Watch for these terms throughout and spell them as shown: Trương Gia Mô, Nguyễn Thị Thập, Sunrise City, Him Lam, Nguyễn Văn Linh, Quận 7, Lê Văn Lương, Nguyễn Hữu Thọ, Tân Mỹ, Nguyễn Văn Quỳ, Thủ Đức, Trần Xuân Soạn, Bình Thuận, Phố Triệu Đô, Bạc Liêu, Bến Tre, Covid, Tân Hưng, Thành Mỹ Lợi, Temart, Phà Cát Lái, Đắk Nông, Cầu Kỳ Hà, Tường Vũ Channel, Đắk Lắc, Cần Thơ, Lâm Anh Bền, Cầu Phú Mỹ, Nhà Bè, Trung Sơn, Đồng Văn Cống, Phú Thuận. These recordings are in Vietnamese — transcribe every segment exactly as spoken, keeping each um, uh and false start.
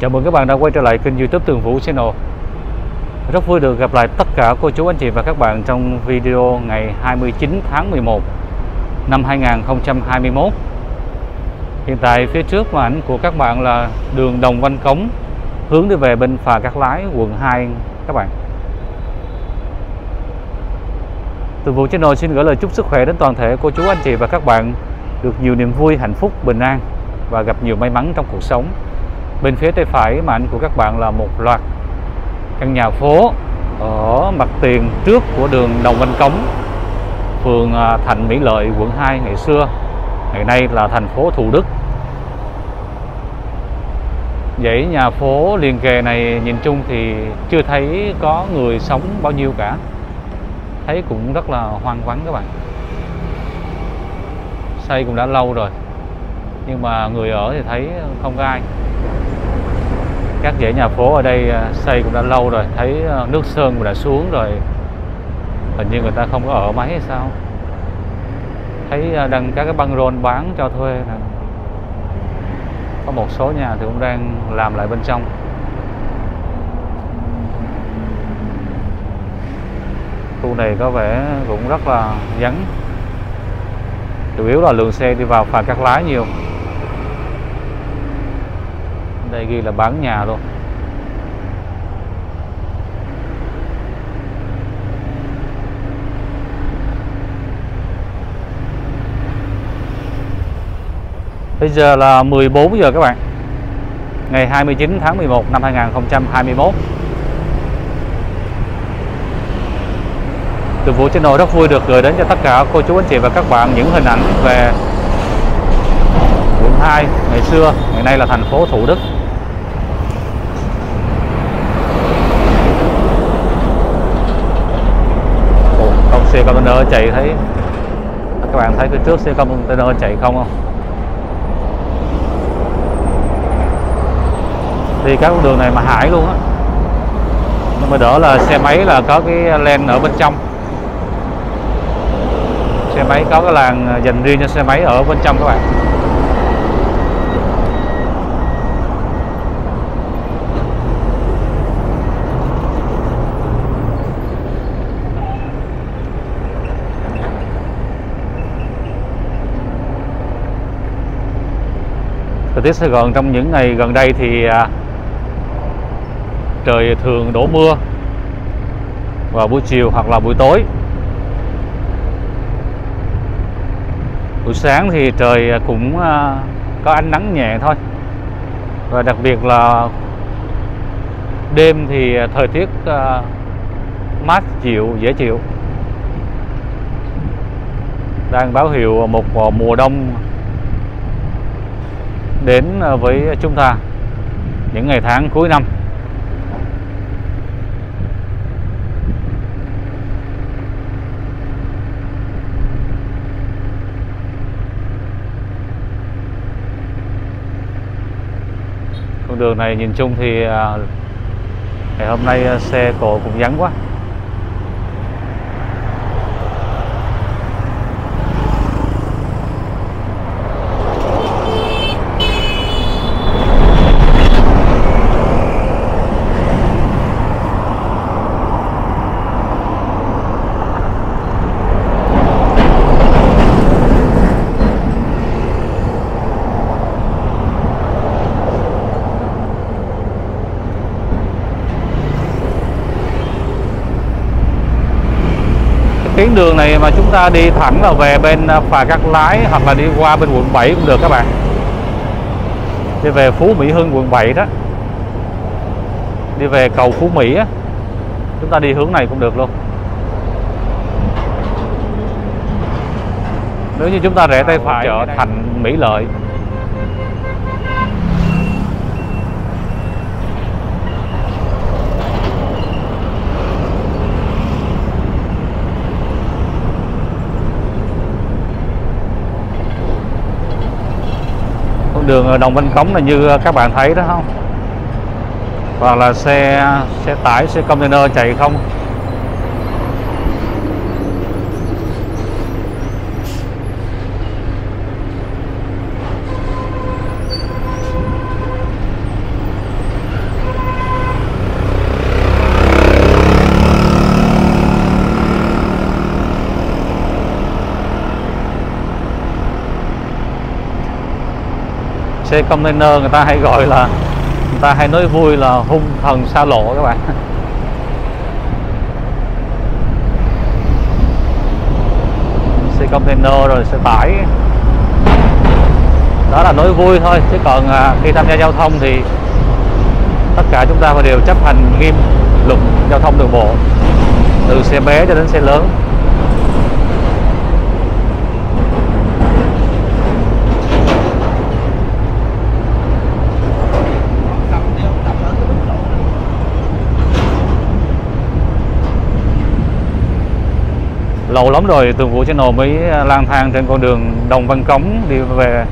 Chào mừng các bạn đã quay trở lại kênh YouTube Tường Vũ Channel. Rất vui được gặp lại tất cả cô chú, anh chị và các bạn trong video ngày hai mươi chín tháng mười một năm hai nghìn không trăm hai mươi mốt. Hiện tại phía trước màn ảnh của các bạn là đường Đồng Văn Cống hướng đi về bên Phà Cát Lái, quận hai các bạn. Tường Vũ Channel xin gửi lời chúc sức khỏe đến toàn thể cô chú, anh chị và các bạn, được nhiều niềm vui, hạnh phúc, bình an và gặp nhiều may mắn trong cuộc sống. Bên phía tay phải màn ảnh của các bạn là một loạt căn nhà phố ở mặt tiền trước của đường Đồng Văn Cống, phường Thành Mỹ Lợi, quận hai ngày xưa, ngày nay là thành phố Thủ Đức. Dãy nhà phố liền kề này nhìn chung thì chưa thấy có người sống bao nhiêu cả, thấy cũng rất là hoang vắng các bạn. Xây cũng đã lâu rồi nhưng mà người ở thì thấy không có ai. Các dãy nhà phố ở đây xây cũng đã lâu rồi, thấy nước sơn cũng đã xuống rồi, hình như người ta không có ở máy hay sao, thấy đang các cái băng rôn bán cho thuê này. Có một số nhà thì cũng đang làm lại bên trong. Khu này có vẻ cũng rất là vắng, chủ yếu là lượng xe đi vào Phà Cát Lái nhiều. Đây ghi là bán nhà luôn. Bây giờ là mười bốn giờ các bạn, ngày hai mươi chín tháng mười một năm hai nghìn không trăm hai mươi mốt. Tường Vũ Channel rất vui được gửi đến cho tất cả cô chú, anh chị và các bạn những hình ảnh về quận hai ngày xưa, ngày nay là thành phố Thủ Đức. Ủa, con xe container chạy, thấy các bạn thấy phía trước xe container chạy không không? Đi các con đường này mà hải luôn á. Nhưng mà đỡ là xe máy là có cái lane ở bên trong, xe máy có cái làn dành riêng cho xe máy ở bên trong các bạn. Thời tiết Sài Gòn trong những ngày gần đây thì trời thường đổ mưa vào buổi chiều hoặc là buổi tối. Buổi sáng thì trời cũng có ánh nắng nhẹ thôi. Và đặc biệt là đêm thì thời tiết mát dịu, dễ chịu. Đang báo hiệu một mùa đông đến với chúng ta những ngày tháng cuối năm. Con đường này nhìn chung thì ngày hôm nay xe cộ cũng vắng quá. Tuyến đường này mà chúng ta đi thẳng là về bên Phà Cát Lái hoặc là đi qua bên quận bảy cũng được các bạn. Đi về Phú Mỹ Hưng quận bảy đó, đi về cầu Phú Mỹ á, chúng ta đi hướng này cũng được luôn. Nếu như chúng ta rẽ tay phải chợ Thành Mỹ Lợi. Đường Đồng Văn Cống là như các bạn thấy đó không, hoặc là xe xe tải, xe container chạy không. xe container người ta hay gọi là, người ta hay nói vui là hung thần xa lộ các bạn. Xe container rồi xe tải, đó là nói vui thôi, chứ còn khi tham gia giao thông thì tất cả chúng ta phải đều chấp hành nghiêm luật giao thông đường bộ, từ xe bé cho đến xe lớn. Lâu lắm rồi Tường Vũ Channel mới lang thang trên con đường Đồng Văn Cống đi về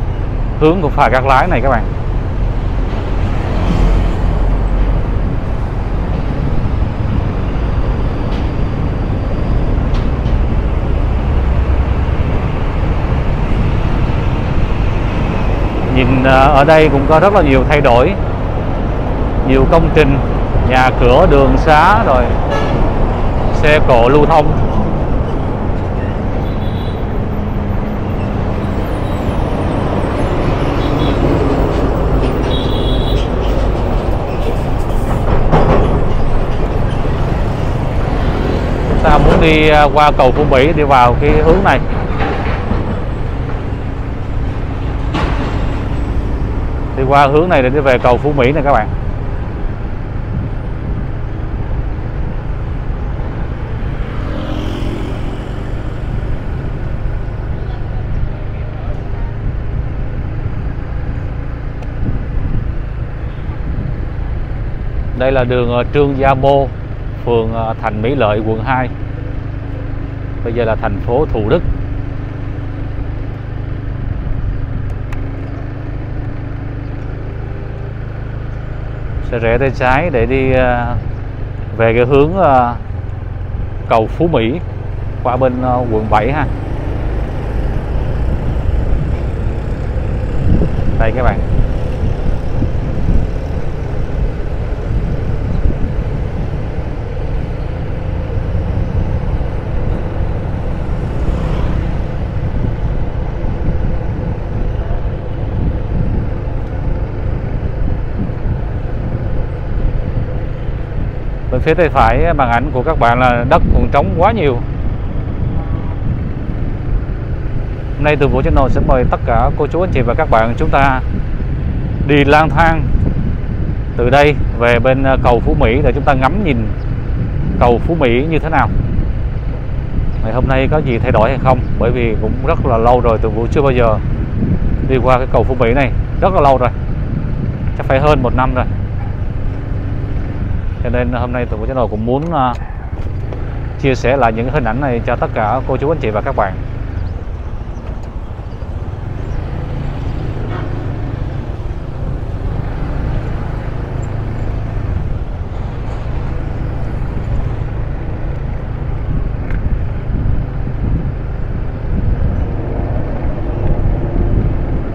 hướng của phà Cát Lái này các bạn. Nhìn ở đây cũng có rất là nhiều thay đổi, nhiều công trình, nhà cửa, đường xá rồi xe cộ lưu thông. Ta muốn đi qua cầu Phú Mỹ đi vào cái hướng này. Đi qua hướng này để đi về cầu Phú Mỹ này các bạn. Đây là đường Trương Gia Mô, phường Thành Mỹ Lợi, quận hai. Bây giờ là thành phố Thủ Đức. Sẽ rẽ tay trái để đi về cái hướng cầu Phú Mỹ qua bên quận bảy ha. Đây các bạn. Phía tay phải màn ảnh của các bạn là đất còn trống quá nhiều. Hôm nay Tường Vũ Channel sẽ mời tất cả cô chú anh chị và các bạn chúng ta đi lang thang từ đây về bên cầu Phú Mỹ để chúng ta ngắm nhìn cầu Phú Mỹ như thế nào. Ngày hôm nay có gì thay đổi hay không? Bởi vì cũng rất là lâu rồi Tường Vũ chưa bao giờ đi qua cái cầu Phú Mỹ này, rất là lâu rồi, chắc phải hơn một năm rồi. Cho nên hôm nay Tường Vũ Channel cũng muốn uh, chia sẻ lại những hình ảnh này cho tất cả cô chú anh chị và các bạn.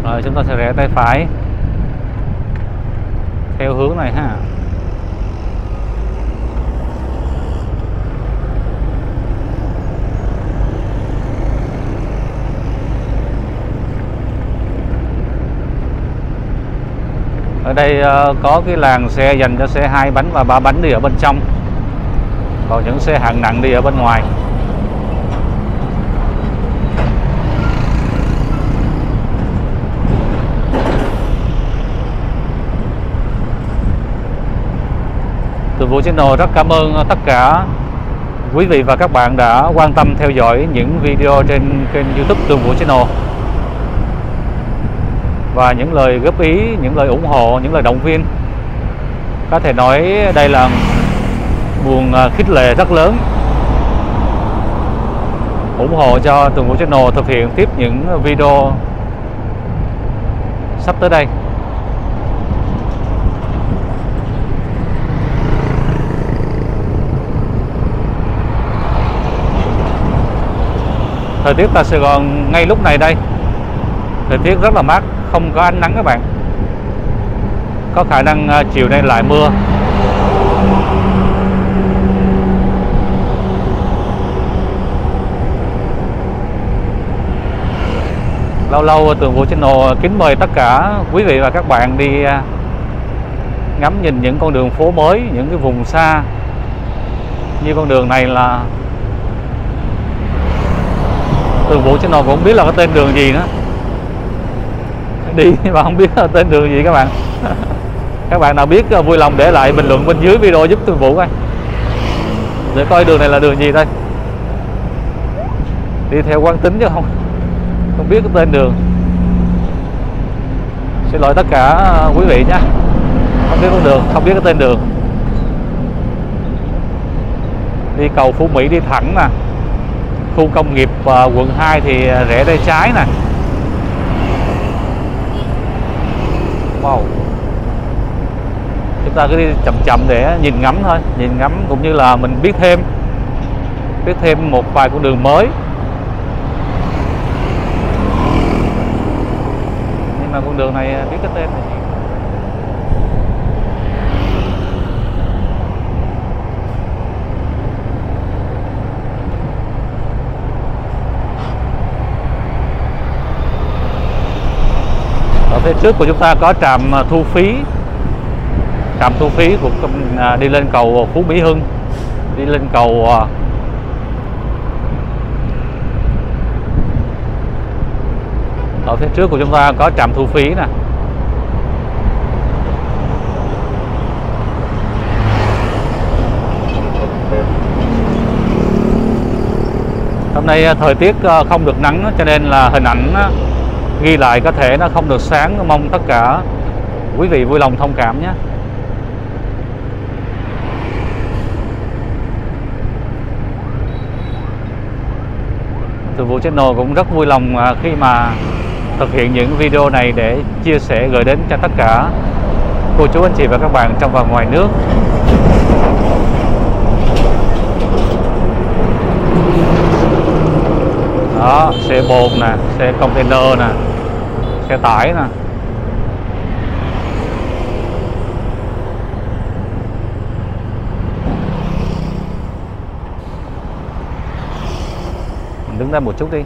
Rồi chúng ta sẽ rẽ tay phải theo hướng này ha. Ở đây có cái làn xe dành cho xe hai bánh và ba bánh đi ở bên trong, còn những xe hạng nặng đi ở bên ngoài. Tường Vũ Channel rất cảm ơn tất cả quý vị và các bạn đã quan tâm theo dõi những video trên kênh YouTube Tường Vũ Channel. Và những lời góp ý, những lời ủng hộ, những lời động viên, có thể nói đây là nguồn khích lệ rất lớn, ủng hộ cho Tường Vũ Channel thực hiện tiếp những video sắp tới đây. Thời tiết tại Sài Gòn ngay lúc này đây, thời tiết rất là mát, không có ánh nắng các bạn. Có khả năng chiều nay lại mưa. Lâu lâu Tường Vũ Channel kính mời tất cả quý vị và các bạn đi ngắm nhìn những con đường phố mới, những cái vùng xa. Như con đường này là Tường Vũ Channel cũng không biết là cái tên đường gì nữa, đi mà không biết là tên đường gì các bạn. Các bạn nào biết vui lòng để lại bình luận bên dưới video giúp Tường Vũ coi, để coi đường này là đường gì thôi. Đi theo quán tính chứ không không biết cái tên đường. Xin lỗi tất cả quý vị nhé, không biết con đường, không biết cái tên đường. Đi cầu Phú Mỹ đi thẳng nè, khu công nghiệp quận hai thì rẽ tay trái nè. Wow. Chúng ta cứ đi chậm chậm để nhìn ngắm thôi, nhìn ngắm cũng như là mình biết thêm biết thêm một vài con đường mới. Nhưng mà con đường này biết cái tên này. Ở phía trước của chúng ta có trạm thu phí. Trạm thu phí của đi lên cầu Phú Mỹ Hưng, đi lên cầu ở phía trước của chúng ta có trạm thu phí nè. Hôm nay thời tiết không được nắng cho nên là hình ảnh ghi lại có thể nó không được sáng, mong tất cả quý vị vui lòng thông cảm nhé. Tường Vũ Channel cũng rất vui lòng khi mà thực hiện những video này để chia sẻ gửi đến cho tất cả cô chú anh chị và các bạn trong và ngoài nước. Đó, xe bồn nè, xe container nè, xe tải nè. Mình đứng đây một chút đi.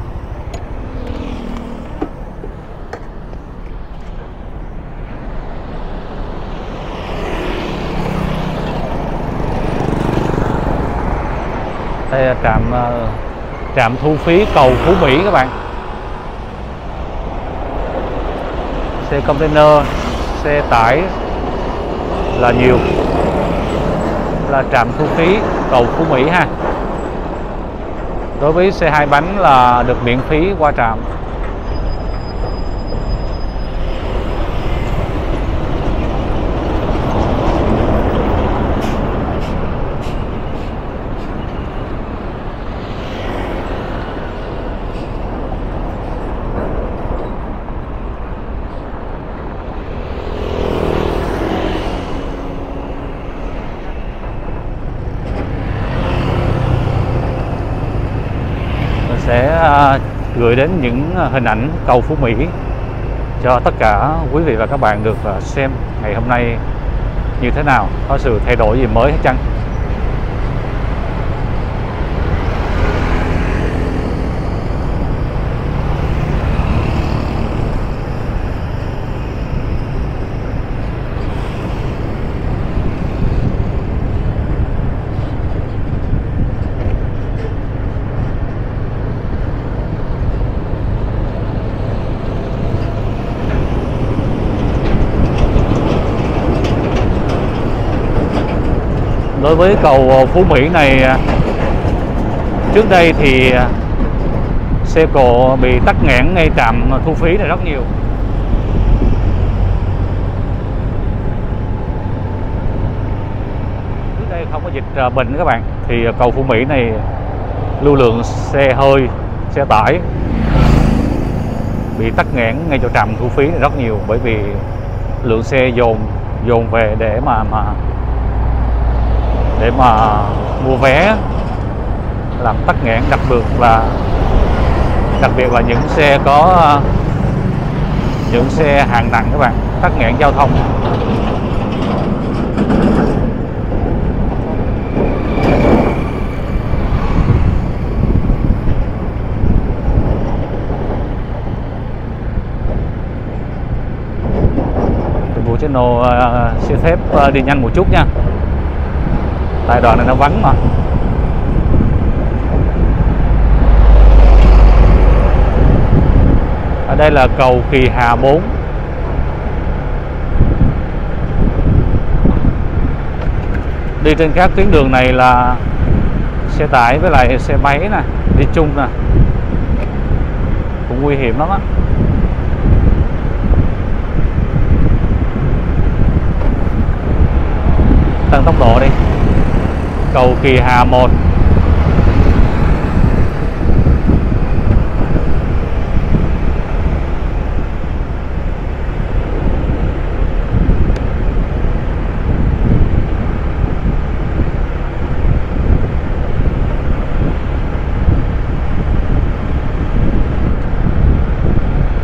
Đây là trạm trạm thu phí cầu Phú Mỹ các bạn. Xe container, xe tải là nhiều. Là trạm thu phí cầu Phú Mỹ ha. Đối với xe hai bánh là được miễn phí qua trạm. Gửi đến những hình ảnh cầu Phú Mỹ cho tất cả quý vị và các bạn được xem ngày hôm nay như thế nào, có sự thay đổi gì mới hay chăng. Đối với cầu Phú Mỹ này, trước đây thì xe cộ bị tắc nghẽn ngay trạm thu phí này rất nhiều. Trước đây không có dịch bệnh các bạn, thì cầu Phú Mỹ này lưu lượng xe hơi, xe tải bị tắc nghẽn ngay chỗ trạm thu phí này rất nhiều, bởi vì lượng xe dồn dồn về để mà mà để mà mua vé, làm tắc nghẽn, đặc biệt là đặc biệt là những xe có những xe hạng nặng các bạn, tắc nghẽn giao thông. Channel uh, xin phép uh, đi nhanh một chút nha, tại đoạn này nó vắng mà. Ở đây là cầu Kỳ Hà bốn. Đi trên các tuyến đường này là xe tải với lại xe máy nè, đi chung nè, cũng nguy hiểm lắm á. Tăng tốc độ đi. Cầu Kỳ Hà một.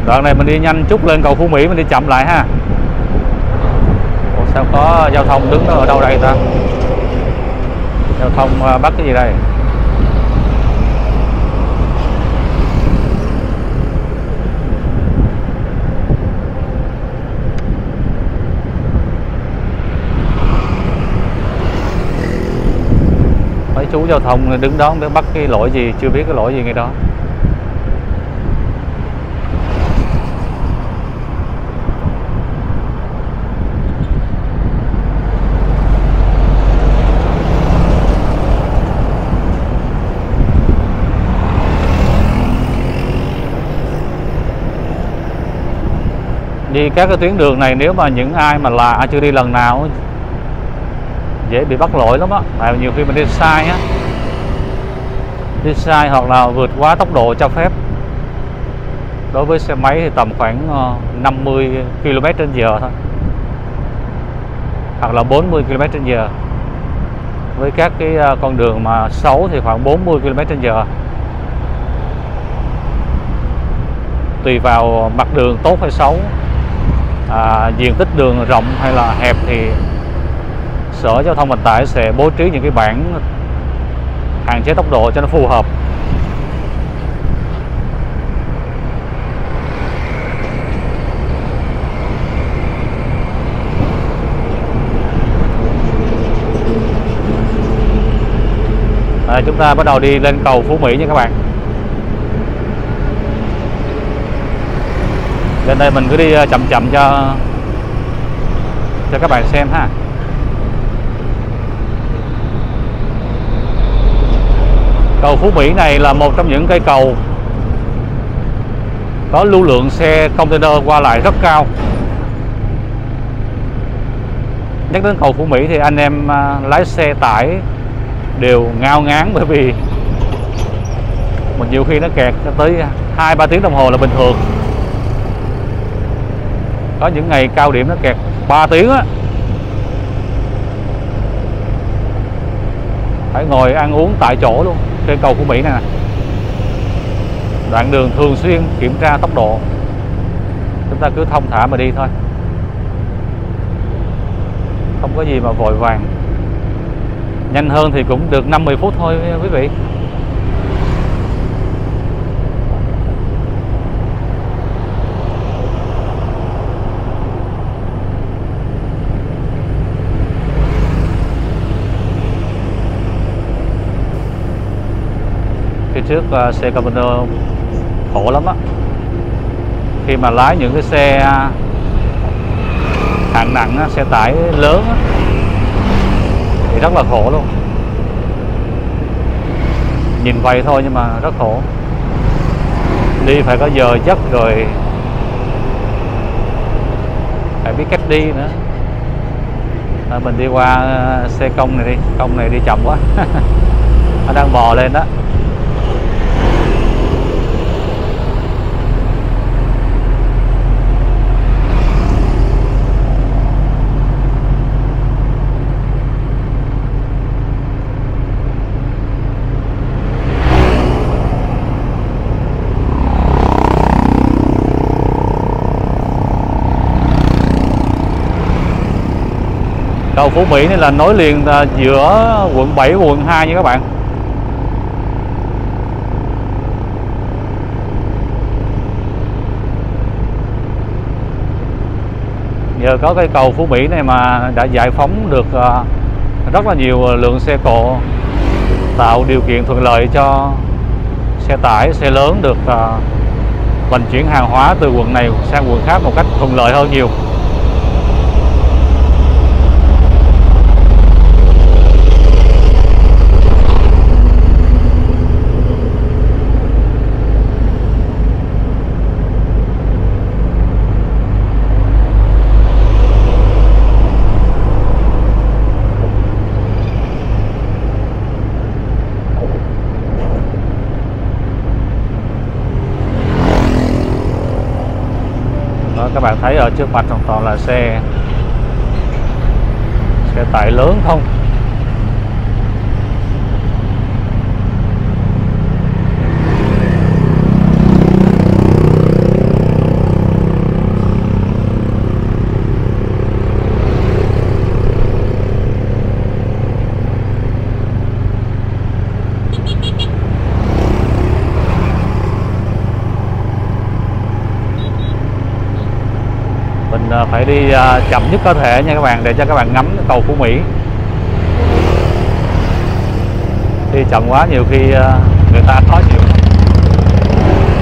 Đoạn này mình đi nhanh chút lên cầu Phú Mỹ, mình đi chậm lại ha. Ủa, sao có giao thông đứng ở đâu đây ta? Giao thông bắt cái gì đây? Mấy chú giao thông đứng đó để bắt cái lỗi gì, chưa biết cái lỗi gì ngay đó. Đi các cái tuyến đường này nếu mà những ai mà lạ chưa đi lần nào dễ bị bắt lỗi lắm á, tại nhiều khi mình đi sai á, đi sai hoặc là vượt quá tốc độ cho phép. Đối với xe máy thì tầm khoảng năm mươi ki lô mét trên giờ thôi, hoặc là bốn mươi ki lô mét trên giờ. Với các cái con đường mà xấu thì khoảng bốn mươi ki lô mét trên giờ, tùy vào mặt đường tốt hay xấu. À, diện tích đường rộng hay là hẹp thì Sở Giao thông Vận tải sẽ bố trí những cái bảng hạn chế tốc độ cho nó phù hợp. à, Chúng ta bắt đầu đi lên cầu Phú Mỹ nha các bạn. Lên đây mình cứ đi chậm chậm cho cho các bạn xem ha. Cầu Phú Mỹ này là một trong những cây cầu có lưu lượng xe container qua lại rất cao. Nhắc đến cầu Phú Mỹ thì anh em lái xe tải đều ngao ngán, bởi vì mình nhiều khi nó kẹt tới hai ba tiếng đồng hồ là bình thường. Có những ngày cao điểm nó kẹt ba tiếng á, phải ngồi ăn uống tại chỗ luôn trên cầu Phú Mỹ này nè. Đoạn đường thường xuyên kiểm tra tốc độ, chúng ta cứ thông thả mà đi thôi, không có gì mà vội vàng. Nhanh hơn thì cũng được năm mươi phút thôi quý vị. Trước xe container khổ lắm á, khi mà lái những cái xe hạng nặng á, xe tải lớn á, thì rất là khổ luôn. Nhìn vậy thôi nhưng mà rất khổ, đi phải có giờ giấc, rồi phải biết cách đi nữa. Thôi mình đi qua xe công này đi, công này đi chậm quá. Nó đang bò lên đó. Cầu Phú Mỹ này là nối liền giữa quận bảy và quận hai nha các bạn. nhờ có cái cầu Phú Mỹ này mà đã giải phóng được rất là nhiều lượng xe cộ, tạo điều kiện thuận lợi cho xe tải, xe lớn được vận chuyển hàng hóa từ quận này sang quận khác một cách thuận lợi hơn nhiều. Các bạn thấy ở trước mặt hoàn toàn là xe xe tải lớn không. Phải đi chậm nhất có thể nha các bạn, để cho các bạn ngắm cầu Phú Mỹ. Đi chậm quá nhiều khi người ta khó chịu,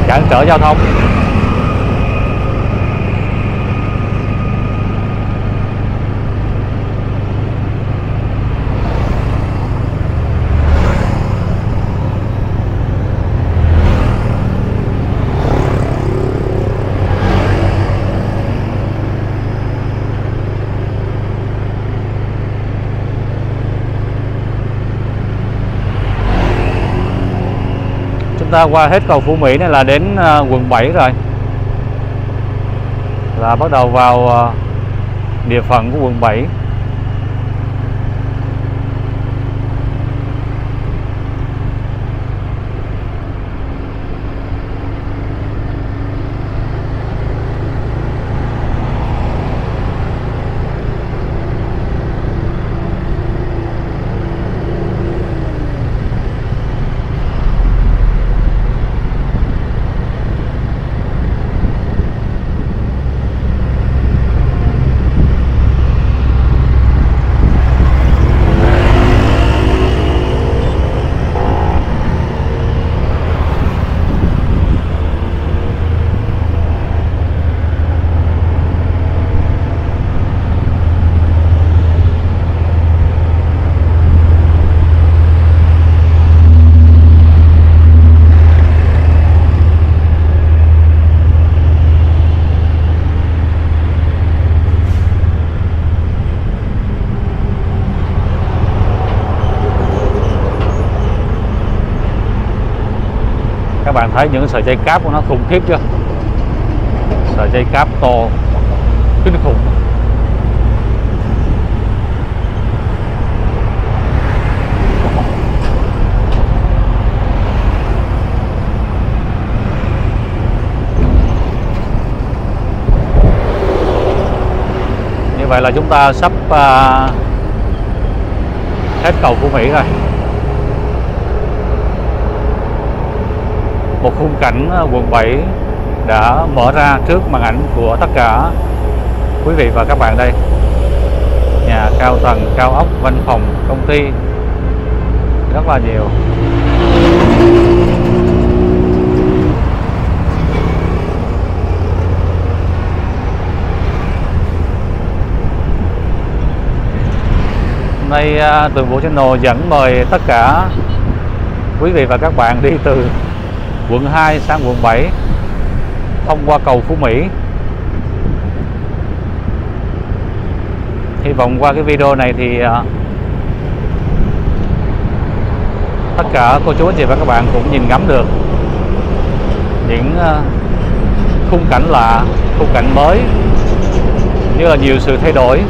cản trở giao thông. Ta qua hết cầu Phú Mỹ này là đến quận bảy rồi, là bắt đầu vào địa phận của quận bảy. Các bạn thấy những sợi dây cáp của nó khủng khiếp chưa? Sợi dây cáp to kinh khủng. Như vậy là chúng ta sắp uh, hết cầu Phú Mỹ rồi. Một khung cảnh quận bảy đã mở ra trước màn ảnh của tất cả quý vị và các bạn đây. Nhà cao tầng, cao ốc, văn phòng, công ty rất là nhiều. Hôm nay Tường Vũ Channel dẫn mời tất cả quý vị và các bạn đi từ quận hai sang quận bảy thông qua cầu Phú Mỹ. Hy vọng qua cái video này thì tất cả cô chú anh chị và các bạn cũng nhìn ngắm được những khung cảnh lạ, khung cảnh mới, như là nhiều sự thay đổi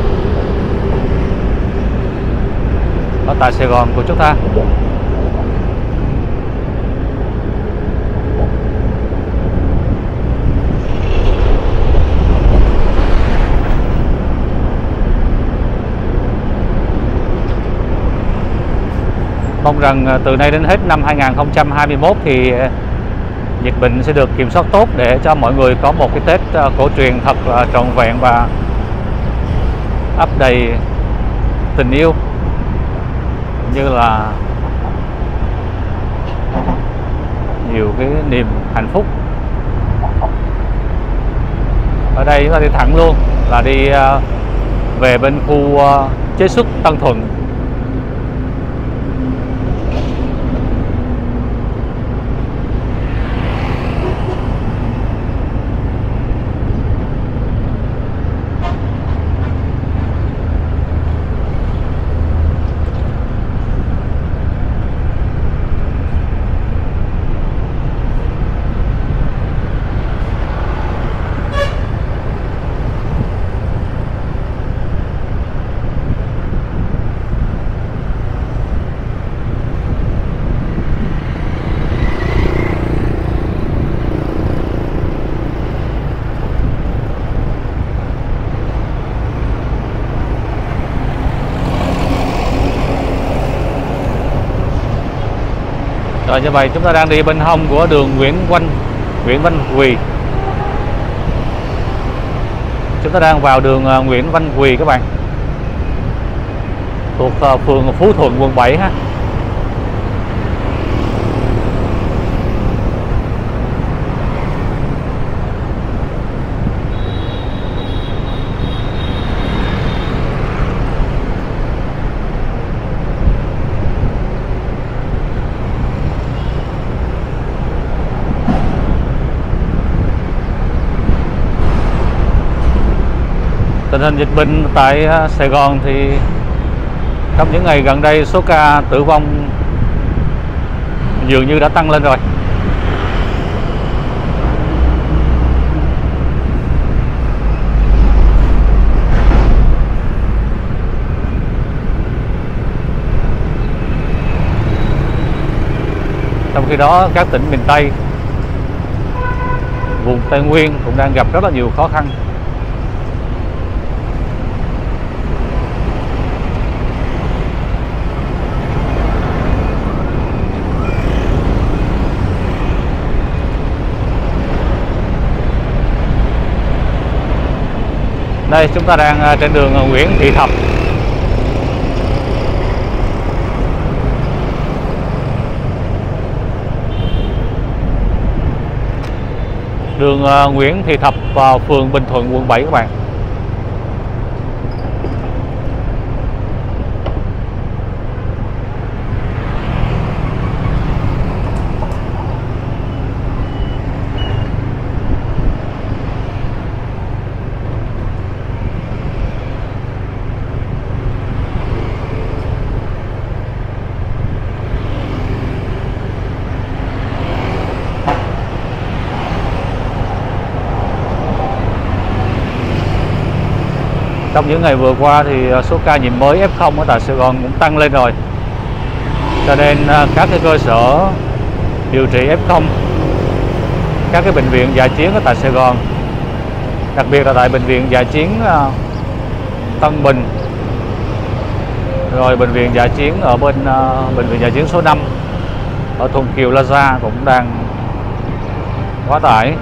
ở tại Sài Gòn của chúng ta. Mong rằng từ nay đến hết năm hai nghìn không trăm hai mươi mốt thì dịch bệnh sẽ được kiểm soát tốt, để cho mọi người có một cái Tết cổ truyền thật trọn vẹn và ấp đầy tình yêu như là nhiều cái niềm hạnh phúc. Ở đây chúng ta đi thẳng luôn là đi về bên khu chế xuất Tân Thuận. Rồi như vậy chúng ta đang đi bên hông của đường Nguyễn Văn Nguyễn Văn Quỳ. Chúng ta đang vào đường Nguyễn Văn Quỳ các bạn. Thuộc phường Phú Thuận, quận bảy ha. Tình hình dịch bệnh tại Sài Gòn thì trong những ngày gần đây số ca tử vong dường như đã tăng lên rồi. Trong khi đó các tỉnh miền Tây, vùng Tây Nguyên cũng đang gặp rất là nhiều khó khăn. Đây chúng ta đang trên đường Nguyễn Thị Thập. Đường Nguyễn Thị Thập vào phường Bình Thuận, quận bảy các bạn. Trong những ngày vừa qua thì số ca nhiễm mới ép không ở tại Sài Gòn cũng tăng lên rồi. Cho nên các cái cơ sở điều trị ép không, các cái bệnh viện dã chiến ở tại Sài Gòn, đặc biệt là tại bệnh viện dã chiến Tân Bình, rồi bệnh viện dã chiến ở bên bệnh viện dã chiến số năm ở Thuận Kiều Plaza cũng đang quá tải.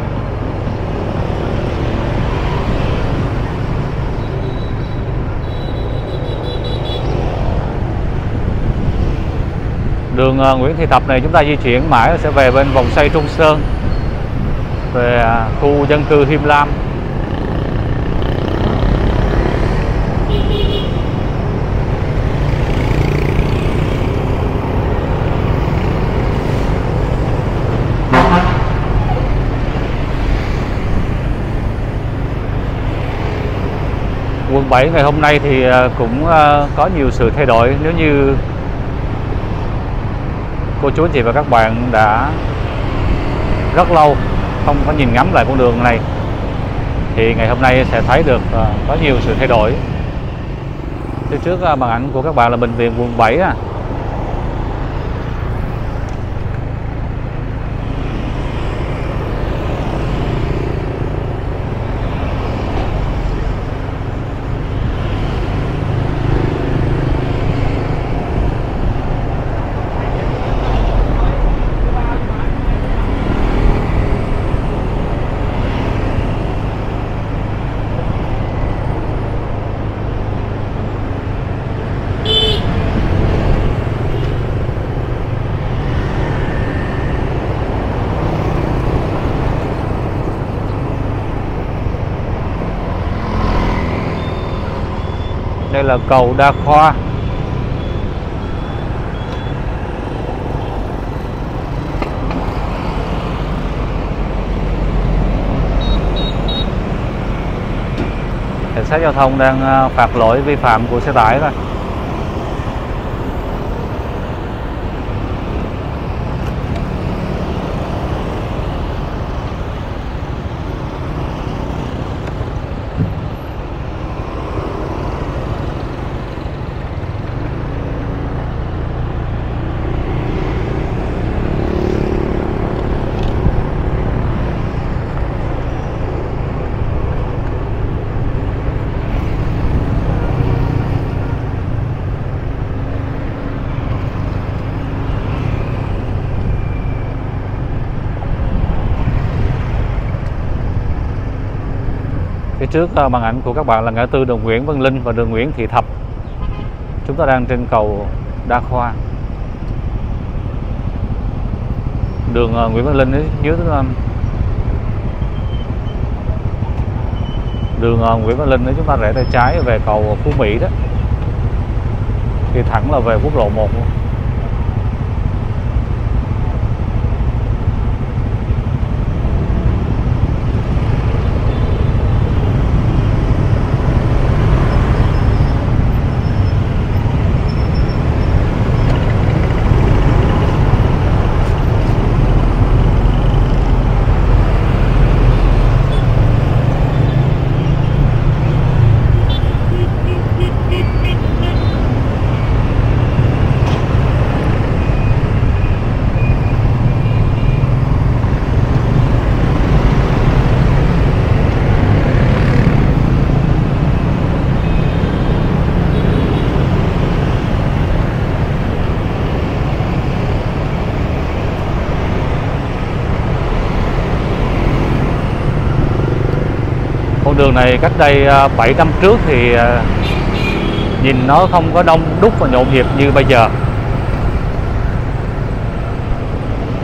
Đường Nguyễn Thị Thập này chúng ta di chuyển mãi sẽ về bên vòng xoay Trung Sơn, về khu dân cư Him Lam. Quận bảy ngày hôm nay thì cũng có nhiều sự thay đổi. Nếu như cô chú anh chị và các bạn đã rất lâu không có nhìn ngắm lại con đường này thì ngày hôm nay sẽ thấy được có nhiều sự thay đổi. Phía trước màn ảnh của các bạn là bệnh viện quận bảy. Đây là cầu Đa Khoa. Cảnh sát giao thông đang phạt lỗi vi phạm của xe tải thôi. Trước màn ảnh của các bạn là ngã tư đường Nguyễn Văn Linh và đường Nguyễn Thị Thập. Chúng ta đang trên cầu Đa Khoa. Đường Nguyễn Văn Linh dưới đường Nguyễn Văn Linh chúng ta rẽ tay trái về cầu Phú Mỹ đó, thì thẳng là về quốc lộ một luôn. Đường này cách đây bảy năm trước thì nhìn nó không có đông đúc và nhộn nhịp như bây giờ.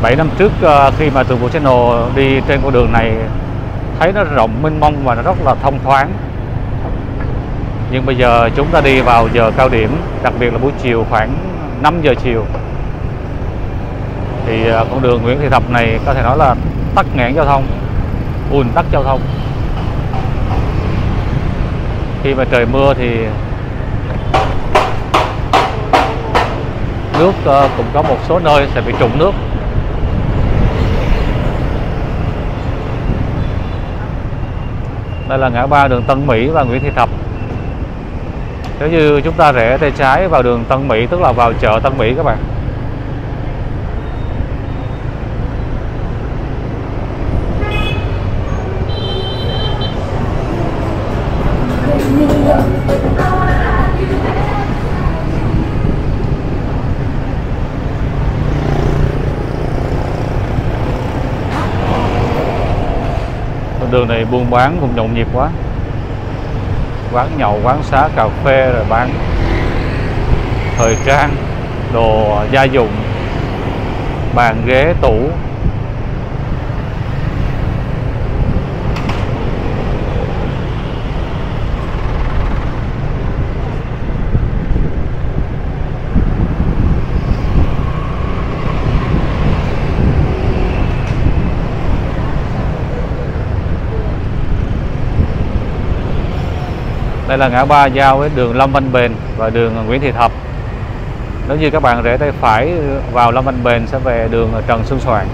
bảy năm trước khi mà Tường Vũ Channel đi trên con đường này thấy nó rộng mênh mông và nó rất là thông thoáng. Nhưng bây giờ chúng ta đi vào giờ cao điểm, đặc biệt là buổi chiều khoảng năm giờ chiều, thì con đường Nguyễn Thị Thập này có thể nói là tắc nghẽn giao thông, ùn tắc giao thông. Khi mà trời mưa thì nước cũng có một số nơi sẽ bị trũng nước. Đây là ngã ba đường Tân Mỹ và Nguyễn Thị Thập. Nếu như chúng ta rẽ tay trái vào đường Tân Mỹ, tức là vào chợ Tân Mỹ các bạn. Đường này buôn bán cũng nhộn nhịp quá, quán nhậu, quán xá, cà phê, rồi bán thời trang, đồ gia dụng, bàn ghế, tủ. Đây là ngã ba giao với đường Lâm Anh Bền và đường Nguyễn Thị Thập. Nếu như các bạn rẽ tay phải vào Lâm Anh Bền sẽ về đường Trần Xuân Soạn.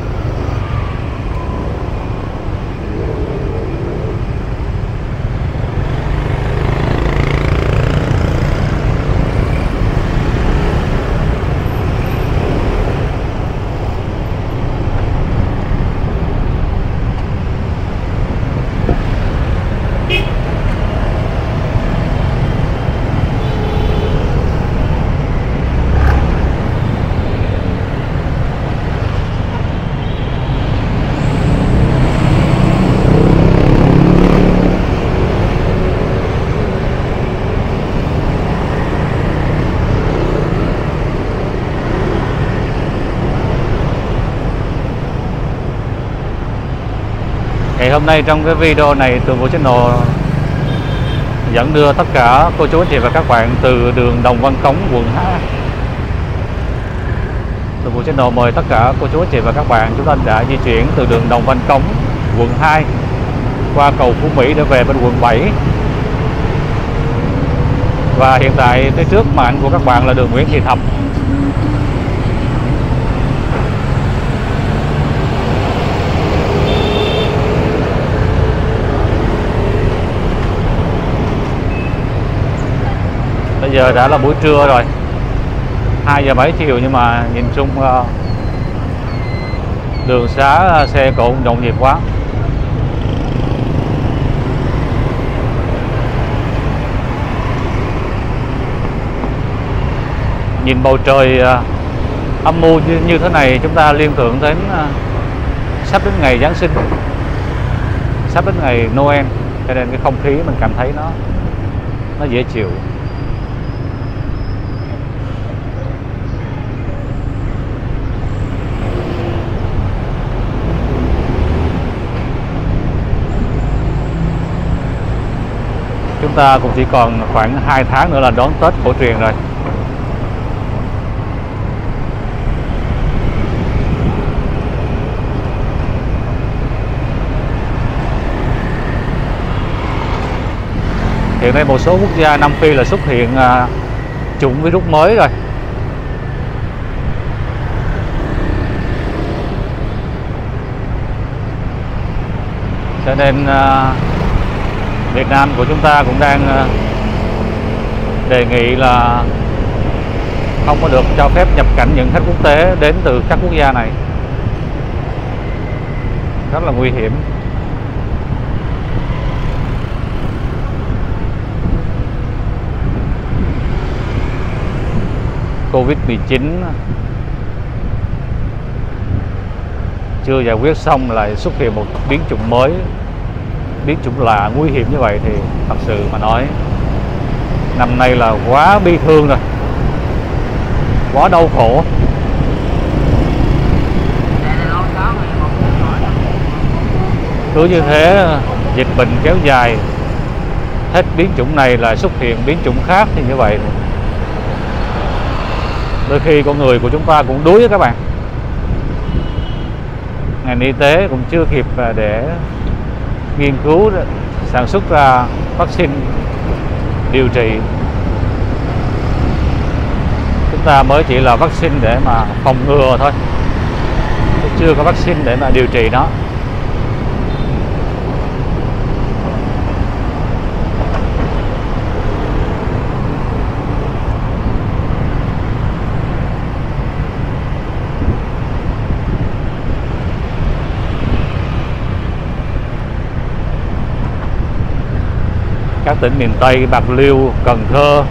Hôm nay trong cái video này Tường Vũ Channel dẫn đưa tất cả cô chú anh chị và các bạn từ đường Đồng Văn Cống, quận hai. Tường Vũ Channel mời tất cả cô chú anh chị và các bạn, chúng ta đã di chuyển từ đường Đồng Văn Cống, quận hai qua cầu Phú Mỹ để về bên quận bảy. Và hiện tại phía trước mạng của các bạn là đường Nguyễn Thị Thập. Bây giờ đã là buổi trưa rồi, hai giờ mấy chiều, nhưng mà nhìn chung đường xá xe cộ nhộn nhịp quá. Nhìn bầu trời âm u như thế này, chúng ta liên tưởng đến sắp đến ngày Giáng sinh, sắp đến ngày Noel, cho nên cái không khí mình cảm thấy nó nó dễ chịu. Chúng ta cũng chỉ còn khoảng hai tháng nữa là đón Tết cổ truyền rồi. Hiện nay một số quốc gia Nam Phi là xuất hiện uh, chủng virus mới rồi. Cho nên uh, Việt Nam của chúng ta cũng đang uh, đề nghị là không có được cho phép nhập cảnh những khách quốc tế đến từ các quốc gia này. Rất là nguy hiểm. Covid mười chín chưa giải quyết xong lại xuất hiện một biến chủng mới, biến chủng lạ nguy hiểm như vậy thì thật sự mà nói năm nay là quá bi thương rồi, quá đau khổ. Cứ như thế dịch bệnh kéo dài, hết biến chủng này là xuất hiện biến chủng khác, thì như vậy đôi khi con người của chúng ta cũng đuối các bạn. Ngành y tế cũng chưa kịp để nghiên cứu sản xuất ra vaccine điều trị. Chúng ta mới chỉ là vaccine để mà phòng ngừa thôi, chưa có vaccine để mà điều trị nó. Các tỉnh miền Tây, Bạc Liêu, Cần Thơ,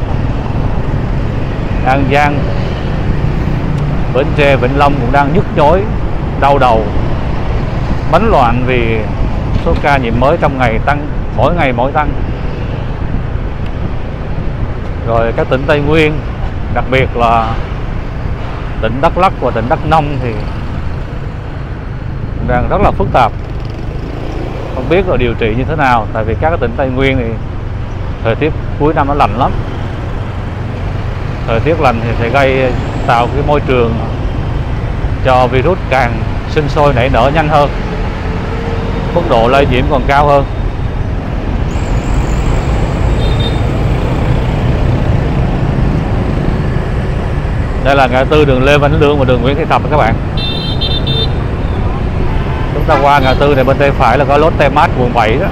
An Giang, Bến Tre, Vĩnh Long cũng đang nhức nhối, đau đầu, bấn loạn vì số ca nhiễm mới trong ngày tăng, mỗi ngày mỗi tăng. Rồi các tỉnh Tây Nguyên, đặc biệt là tỉnh Đắk Lắc và tỉnh Đắk Nông thì đang rất là phức tạp. Không biết là điều trị như thế nào, tại vì các tỉnh Tây Nguyên thì thời tiết cuối năm nó lạnh lắm. Thời tiết lạnh thì sẽ gây tạo cái môi trường cho virus càng sinh sôi nảy nở nhanh hơn, mức độ lây nhiễm còn cao hơn. Đây là ngã tư đường Lê Văn Lương và đường Nguyễn Thị Thập các bạn. Chúng ta qua ngã tư này bên tay phải là có lốt Temart quận bảy đó.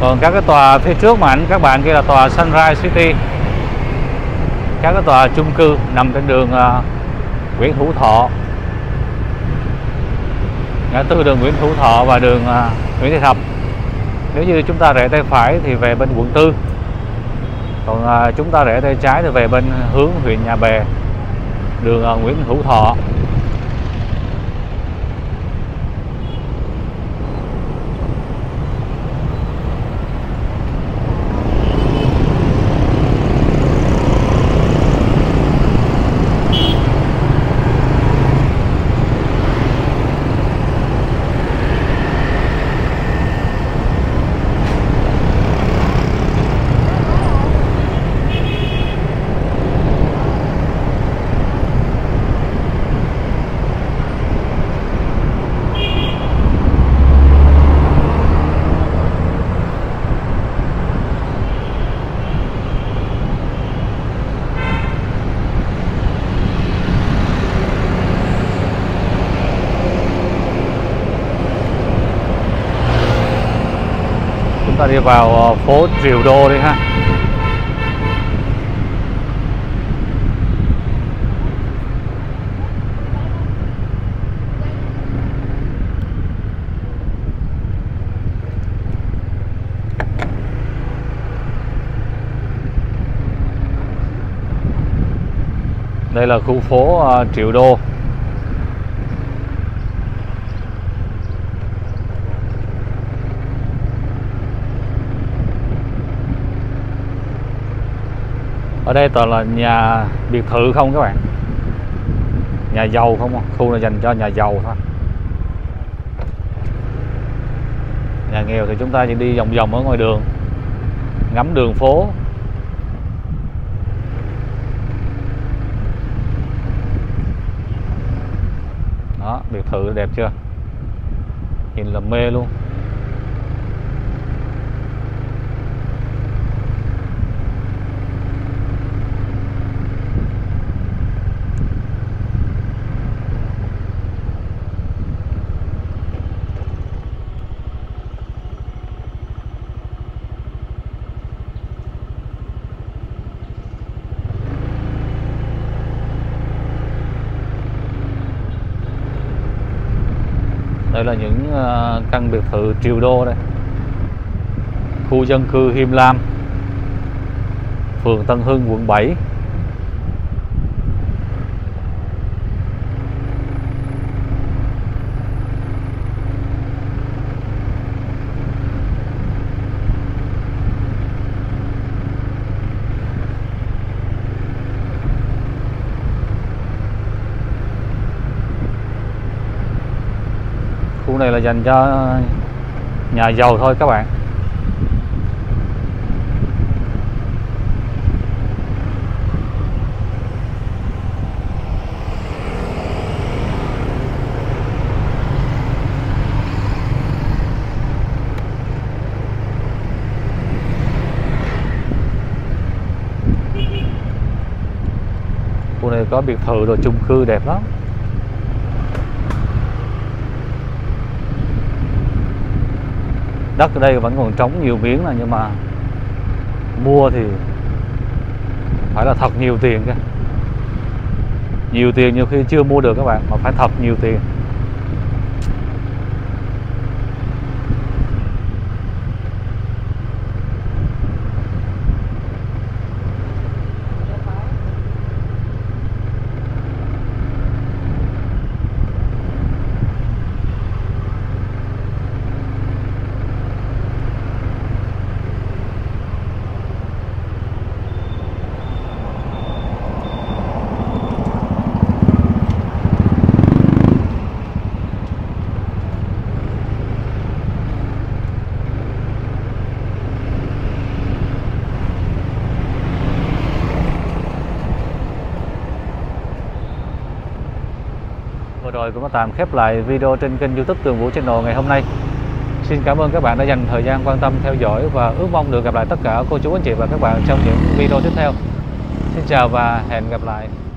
Còn các cái tòa phía trước mà ảnh các bạn kia là tòa Sunrise City, các cái tòa chung cư nằm trên đường uh, Nguyễn Hữu Thọ, ngã tư đường Nguyễn Hữu Thọ và đường uh, Nguyễn Thị Thập. Nếu như chúng ta rẽ tay phải thì về bên quận tư, còn uh, chúng ta rẽ tay trái thì về bên hướng huyện Nhà Bè, đường uh, Nguyễn Hữu Thọ. ta đi vào phố Triệu Đô đi ha. Đây là khu phố Triệu Đô. Ở đây toàn là nhà biệt thự không các bạn, nhà giàu không, khu này dành cho nhà giàu thôi. Nhà nghèo thì chúng ta chỉ đi vòng vòng ở ngoài đường, ngắm đường phố. Đó, biệt thự đẹp chưa, nhìn là mê luôn. Đây là những căn biệt thự Triệu Đô đây. Khu dân cư Him Lam, phường Tân Hưng, quận bảy. Này là dành cho nhà giàu thôi các bạn. Khu này có biệt thự, đồ chung cư đẹp lắm. Đất ở đây vẫn còn trống nhiều miếng là, nhưng mà mua thì phải là thật nhiều tiền kìa. Nhiều tiền nhiều khi chưa mua được các bạn, mà phải thật nhiều tiền. Rồi cũng tạm khép lại video trên kênh YouTube Tường Vũ Channel ngày hôm nay. Xin cảm ơn các bạn đã dành thời gian quan tâm theo dõi và ước mong được gặp lại tất cả cô chú anh chị và các bạn trong những video tiếp theo. Xin chào và hẹn gặp lại.